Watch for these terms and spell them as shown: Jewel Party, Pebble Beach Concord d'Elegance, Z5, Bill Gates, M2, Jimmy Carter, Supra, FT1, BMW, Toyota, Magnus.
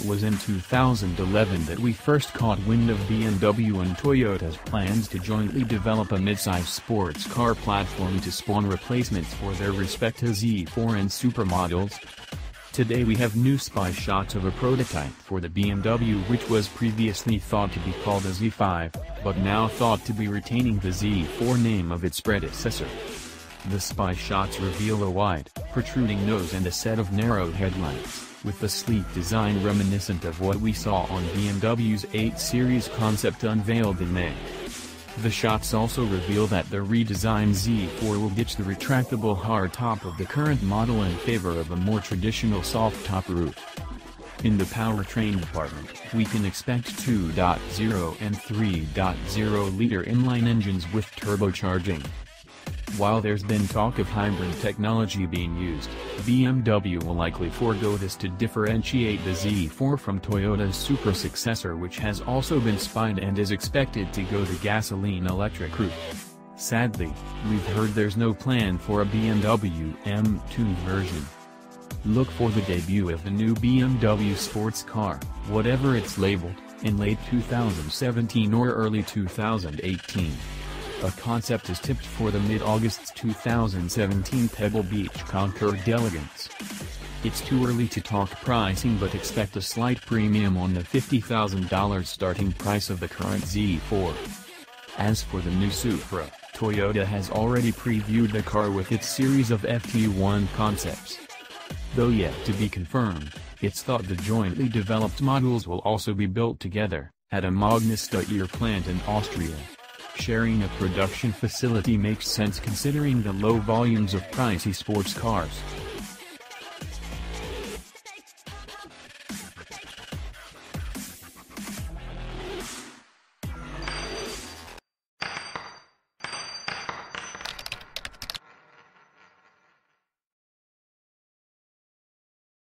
it was in 2011 that we first caught wind of BMW and Toyota's plans to jointly develop a midsize sports car platform to spawn replacements for their respective Z4 and Supra models. Today we have new spy shots of a prototype for the BMW which was previously thought to be called the Z5, but now thought to be retaining the Z4 name of its predecessor. The spy shots reveal a wide, protruding nose and a set of narrow headlights, with the sleek design reminiscent of what we saw on BMW's 8 Series concept unveiled in May. The shots also reveal that the redesigned Z4 will ditch the retractable hard top of the current model in favor of a more traditional soft top roof. In the powertrain department, we can expect 2.0 and 3.0-liter inline engines with turbocharging. While there's been talk of hybrid technology being used, BMW will likely forego this to differentiate the Z4 from Toyota's Supra successor, which has also been spied and is expected to go the gasoline-electric route. Sadly, we've heard there's no plan for a BMW M2 version. Look for the debut of the new BMW sports car, whatever it's labeled, in late 2017 or early 2018. A concept is tipped for the mid-August 2017 Pebble Beach Concord d'Elegance. It's too early to talk pricing, but expect a slight premium on the $50,000 starting price of the current Z4. As for the new Supra, Toyota has already previewed the car with its series of FT1 concepts. Though yet to be confirmed, it's thought the jointly developed models will also be built together, at a Magnus plant in Austria. Sharing a production facility makes sense considering the low volumes of pricey sports cars.